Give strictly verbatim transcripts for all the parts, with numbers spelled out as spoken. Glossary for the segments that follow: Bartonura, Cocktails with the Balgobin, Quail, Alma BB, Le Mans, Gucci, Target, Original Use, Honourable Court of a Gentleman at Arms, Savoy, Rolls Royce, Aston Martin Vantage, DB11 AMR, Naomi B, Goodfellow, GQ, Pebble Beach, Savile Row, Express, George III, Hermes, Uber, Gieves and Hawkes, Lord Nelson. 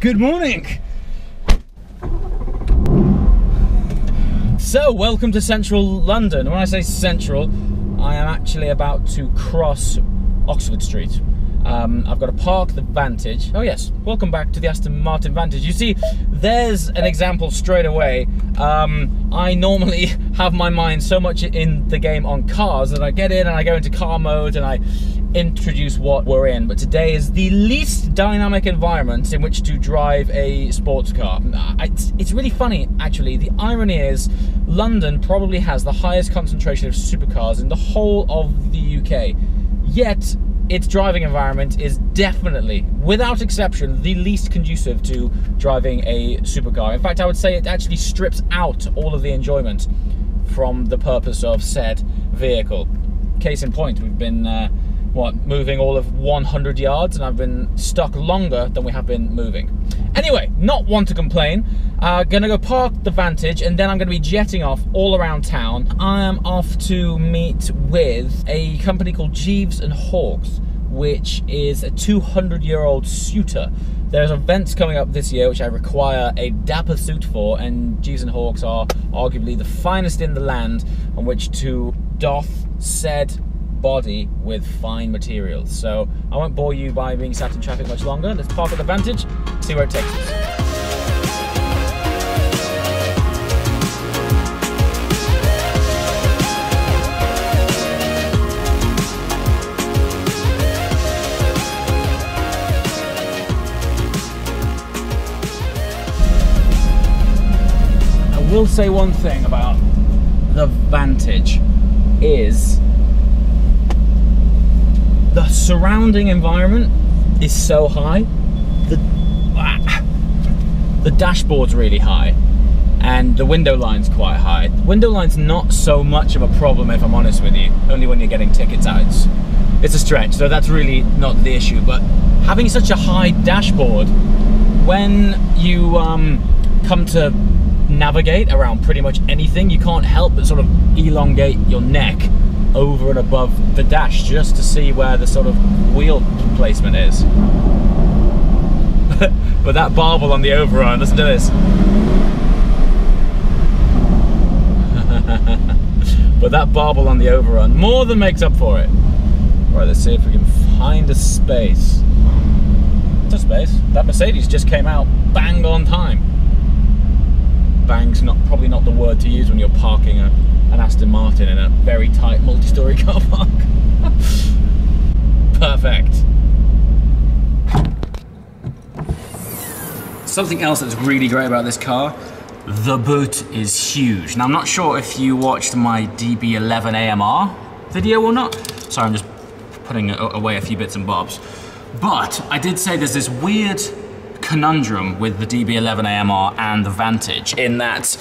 Good morning. So, welcome to central London. When I say central, I am actually about to cross Oxford Street. Um, I've got to park the Vantage. Oh yes, welcome back to the Aston Martin Vantage. You see, there's an example straight away. Um, I normally have my mind so much in the game on cars that I get in and I go into car mode and I introduce what we're in. But today is the least dynamic environment in which to drive a sports car. It's, it's really funny, actually. The irony is London probably has the highest concentration of supercars in the whole of the U K. Yet, its driving environment is definitely, without exception, the least conducive to driving a supercar. In fact, I would say it actually strips out all of the enjoyment from the purpose of said vehicle. Case in point, we've been, uh, what, moving all of one hundred yards, and I've been stuck longer than we have been moving. Anyway, not one to complain. Uh, gonna go park the Vantage, and then I'm gonna be jetting off all around town. I am off to meet with a company called Gieves and Hawkes, which is a two hundred year old suitor. There's events coming up this year which I require a dapper suit for, and Gieves and Hawkes are arguably the finest in the land on which to doff said body with fine materials. So I won't bore you by being sat in traffic much longer. Let's park at the Vantage, see where it takes us. I will say one thing about the Vantage is the surrounding environment is so high. The, ah, the dashboard's really high and the window line's quite high. The window line's not so much of a problem, if I'm honest with you, only when you're getting tickets out. It's, it's a stretch, so that's really not the issue. But having such a high dashboard, when you um, come to navigate around pretty much anything, you can't help but sort of elongate your neck over and above the dash just to see where the sort of wheel placement is. But that barbel on the overrun, listen to this. But that barbel on the overrun more than makes up for it. Right, let's see if we can find a space. It's a space. That Mercedes just came out bang on time. Bang's not probably not the word to use when you're parking a an Aston Martin in a very tight multi-storey car park. Perfect. Something else that's really great about this car, the boot is huge. Now I'm not sure if you watched my D B eleven A M R video or not. Sorry, I'm just putting away a few bits and bobs. But I did say there's this weird conundrum with the D B eleven A M R and the Vantage in that,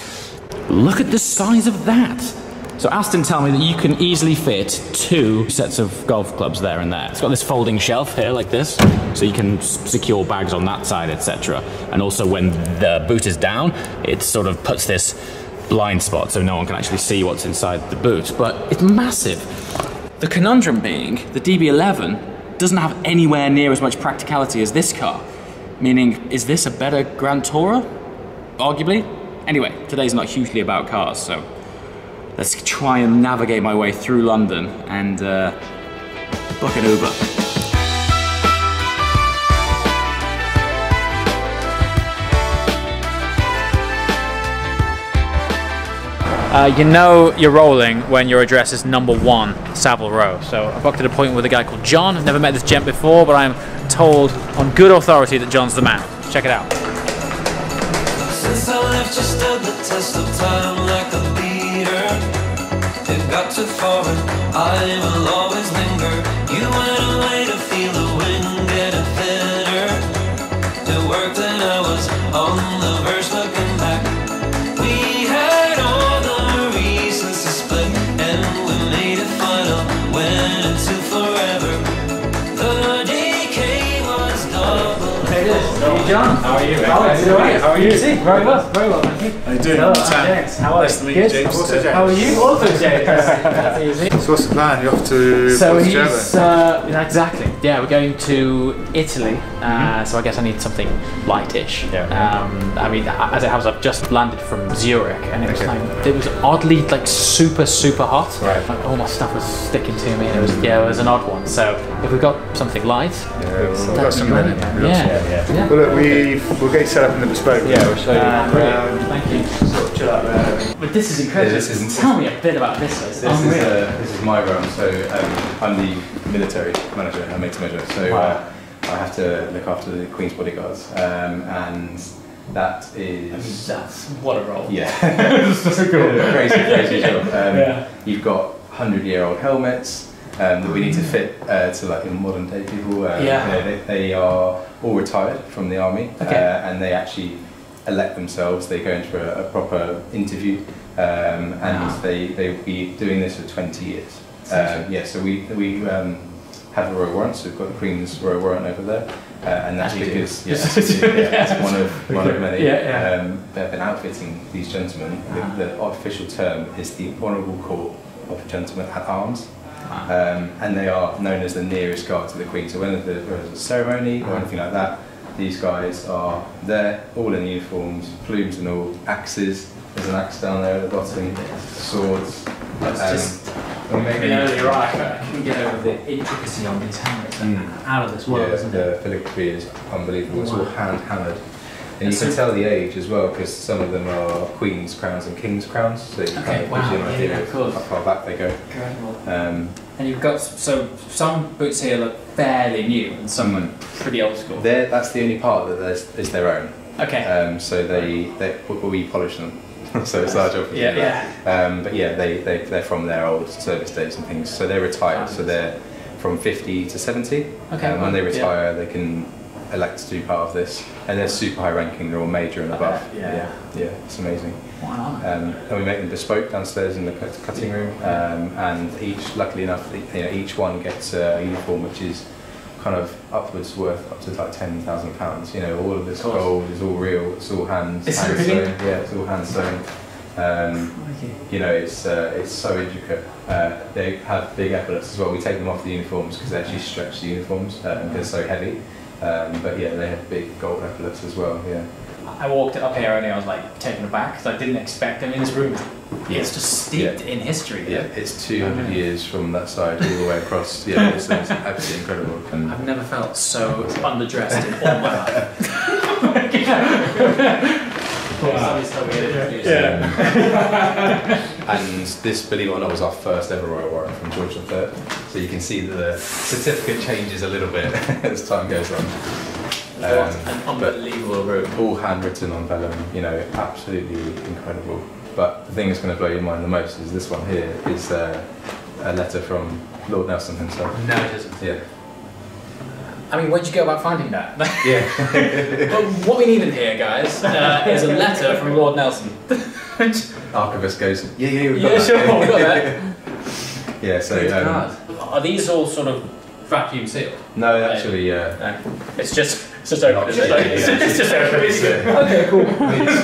look at the size of that. So Aston tell me that you can easily fit two sets of golf clubs there and there. It's got this folding shelf here like this, so you can secure bags on that side, et cetera. And also when the boot is down, it sort of puts this blind spot so no one can actually see what's inside the boot, but it's massive. The conundrum being the D B eleven doesn't have anywhere near as much practicality as this car, meaning is this a better Grand Tourer? Arguably. Anyway, today's not hugely about cars, so let's try and navigate my way through London and uh, book an Uber. Uh, you know you're rolling when your address is number one, Savile Row. So I booked an appointment with a guy called John. I've never met this gent before, but I am told on good authority that John's the man. Check it out. Since I left, you stood the test of time like a leader. It got too foreign, I will always linger. You went away to feel the wind getting thinner. The work that I was on the verge looking back. We had all the reasons to split, and we made it final, went into forever. The decay was double. Hey John. How are you? How are you? How are you? Very well, very well, thank you. How are you doing? Hello, I'm James. How are you? Nice to meet you, James. Also James. How are you? Also James. That's easy. So what's the plan? You're off to so he's, uh, exactly. Yeah, we're going to Italy. Uh, mm-hmm. So I guess I need something lightish. Yeah. Um, I mean, as it happens, I've just landed from Zurich, and it was okay. like it was oddly like super super hot. Right. Like, all my stuff was sticking to me, and it was yeah, it was an odd one. So if we got something light, yeah, we've got something. Yeah. Yeah. yeah. yeah. Well, look, we we'll get you set up in the bespoke. Yeah, we'll show you. Uh, around. Thank you. Sort of chill out there. But this is incredible. Yeah, this isn't. Tell me a bit about this. This, this is uh, this is my realm. So um, I'm the military manager. I made to measure. So. Wow. Uh, I have to look after the Queen's bodyguards, um, and that is... I mean, that's... what a role. Yeah. It's so cool. Crazy, crazy job. Um, yeah. You've got hundred-year-old helmets um, that we need to fit uh, to, like, in modern-day people. Um, yeah. You know, they, they are all retired from the army, okay. uh, and they actually elect themselves. They go in for a, a proper interview, um, and wow. they, they'll be doing this for twenty years. Um, yeah, so we... we um, have a royal warrant, so we've got the Queen's royal warrant over there, uh, and that's because yeah, yeah, it's one of one of many. Yeah, yeah. Um, they've been outfitting these gentlemen. Ah. The, the official term is the Honourable Court of a Gentleman at Arms, ah. um, and they are known as the nearest guard to the Queen. So when there's a ceremony or anything like that, these guys are there, all in uniforms, plumes and all, axes. There's an axe down there at the bottom, swords. That's um, just Well, maybe earlier, right? I couldn't get over the intricacy on these helmets. Mm. Out of this world, yeah, isn't the it? The filigree is unbelievable. Wow. It's all hand hammered, and, and you so can tell the age as well because some of them are queens' crowns and kings' crowns. So you okay, kind of wow, gives you an idea yeah, of course. how far back they go. Um, and you've got so some boots here look fairly new, and some mm. are pretty old school. They're, that's the only part that is their own. Okay. Um, so they they we polish them. So it's our job. Yeah, yeah. Um, but yeah, they, they, they're from their old service days and things. So they're retired. So they're from fifty to seventy. Okay. And um, when they retire, yeah. they can elect to do part of this. And they're super high ranking. They're all major and above. Okay. Yeah. yeah. Yeah, it's amazing. Wow. Um, and we make them bespoke downstairs in the cutting room. Um, and each, luckily enough, you know, each one gets a uniform, which is kind of upwards worth up to like ten thousand pounds. You know, all of this of gold is all real. It's all hand, it's hand sewn. Yeah, it's all hand sewn. Um, you know, it's uh, it's so intricate. Uh, they have big epaulets as well. We take them off the uniforms because they actually stretch the uniforms uh, and they're so heavy. Um, but yeah, they have big gold epaulets as well. Yeah. I walked up here and I was like taken aback because I didn't expect. I mean, this room yeah. is just steeped yeah. in history. Yeah, it's two hundred years from that side all the way across. Yeah, it's, it's absolutely incredible. And I've never felt so underdressed in all my life. Wow. Yeah. And this, believe it or not, was our first ever royal warrant from George the third. So you can see that the certificate changes a little bit as time goes on. Um, an unbelievable room. All handwritten on vellum, you know, absolutely incredible. But the thing that's going to blow your mind the most is this one here, is uh, a letter from Lord Nelson himself. No, it isn't. Yeah. I mean, where'd you go about finding that? Yeah. But what we need in here, guys, uh, is a letter from Lord Nelson. Archivist goes, yeah, yeah, we've got yeah, that. Sure, we've got that. Yeah, so... Um, are these all sort of vacuum sealed? No, actually, yeah. Uh, no. It's just... It's just open. It's, like, it's, yeah. it's just open. It's yeah. Okay, cool. It's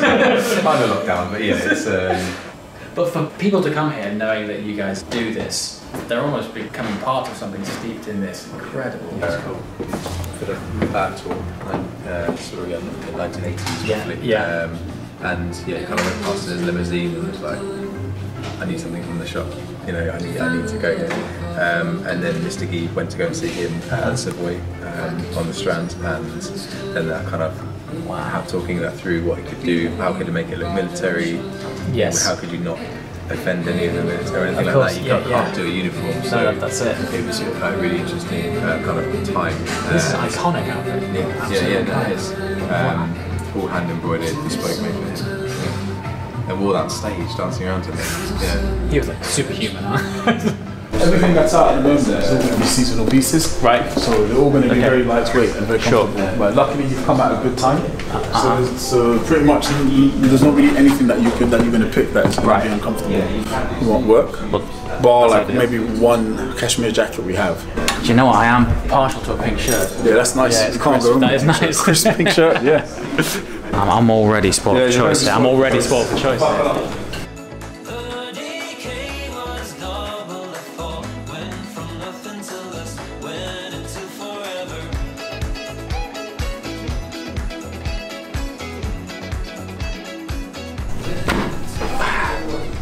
kind of lockdown, but yeah, it's. Um... But for people to come here knowing that you guys do this, they're almost becoming part of something steeped in this. Incredible. That's yeah. cool. For the that tour, uh, sort of in the nineteen eighties, yeah. roughly. Yeah. Um, and yeah, kind of went past his limousine and was like, I need something from the shop. You know, I need, I need to go here. Um, and then Mister Gieves went to go and see him at the Savoy um, on the Strand, and then that kind of wow. talking that through what he could do, how could he make it look military, yes. how could you not offend any of the military, anything of course, like that. You yeah, can't yeah. do a uniform, so no, that's it. It was a really interesting uh, kind of time. Uh, this is an iconic outfit. Yeah, yeah, yeah, that is. Um, all hand embroidered, bespoke made for him. And we were on stage dancing around to things. Yeah. He was like superhuman, huh? everything that's out at the moment is all going to be seasonal pieces. Right. So they're all going to be okay. very lightweight and very comfortable. Sure. But luckily you've come at a good time. Uh-huh. So, so pretty much you, there's not really anything that you could that you're going to pick that's going right. to be uncomfortable. Yeah. It won't work. Well, bar like maybe one cashmere jacket we have. Do you know what? I am partial to a pink shirt. Yeah, that's nice. Yeah, you can't crisp, go wrong. That is nice. Crisp pink shirt. Yeah. I'm, I'm already spoiled yeah, for choice. I'm already spoiled for choice.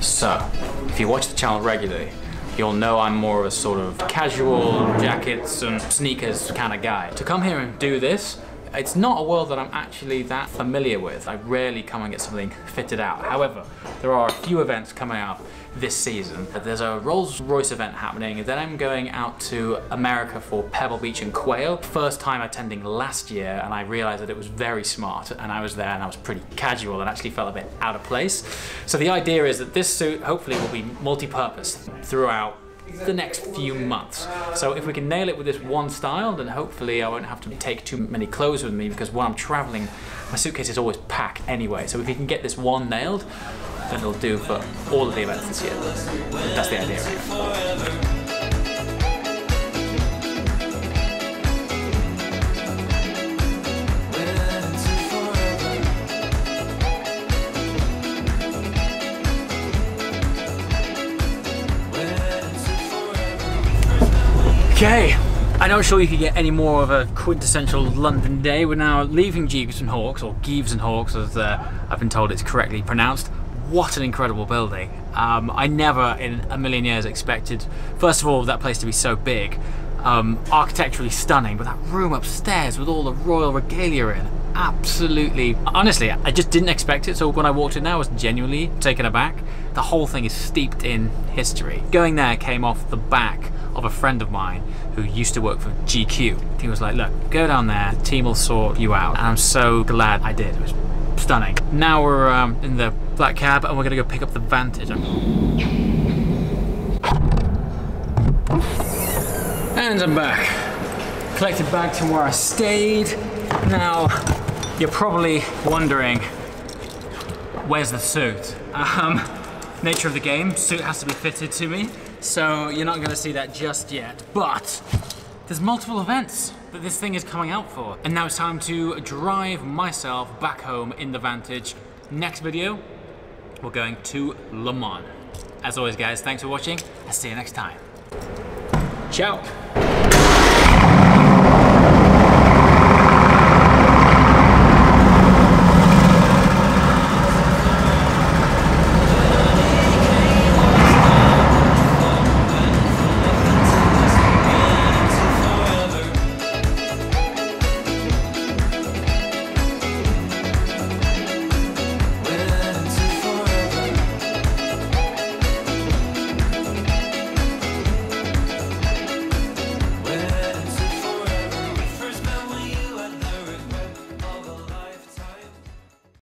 So, if you watch the channel regularly, you'll know I'm more of a sort of casual jackets and sneakers kind of guy. To come here and do this, it's not a world that I'm actually that familiar with. I rarely come and get something fitted out. However, there are a few events coming up this season. There's a Rolls Royce event happening, then I'm going out to America for Pebble Beach and Quail. First time attending last year, and I realized that it was very smart, and I was there and I was pretty casual and actually felt a bit out of place. So the idea is that this suit hopefully will be multi-purpose throughout the next few months. So if we can nail it with this one style, then hopefully I won't have to take too many clothes with me, because when I'm traveling, my suitcase is always packed anyway. So if we can get this one nailed, then it'll do for all of the events this year. That's the idea anyway. Okay, I'm not sure you could get any more of a quintessential London day. We're now leaving Gieves and Hawkes, or Gieves and Hawkes, as uh, I've been told it's correctly pronounced. What an incredible building. Um, I never in a million years expected, first of all, that place to be so big. Um, architecturally stunning, but that room upstairs with all the royal regalia in, absolutely, honestly, I just didn't expect it. So when I walked in there, I was genuinely taken aback. The whole thing is steeped in history. Going there came off the back of a friend of mine who used to work for G Q. He was like, look, go down there, the team will sort you out. And I'm so glad I did, it was stunning. Now we're um, in the black cab and we're gonna go pick up the Vantage. And I'm back. Collected back to where I stayed. Now, you're probably wondering, where's the suit? Um, nature of the game, suit has to be fitted to me. So you're not gonna see that just yet, but there's multiple events that this thing is coming out for. And now it's time to drive myself back home in the Vantage. Next video, we're going to Le Mans. As always guys, thanks for watching. I'll see you next time. Ciao.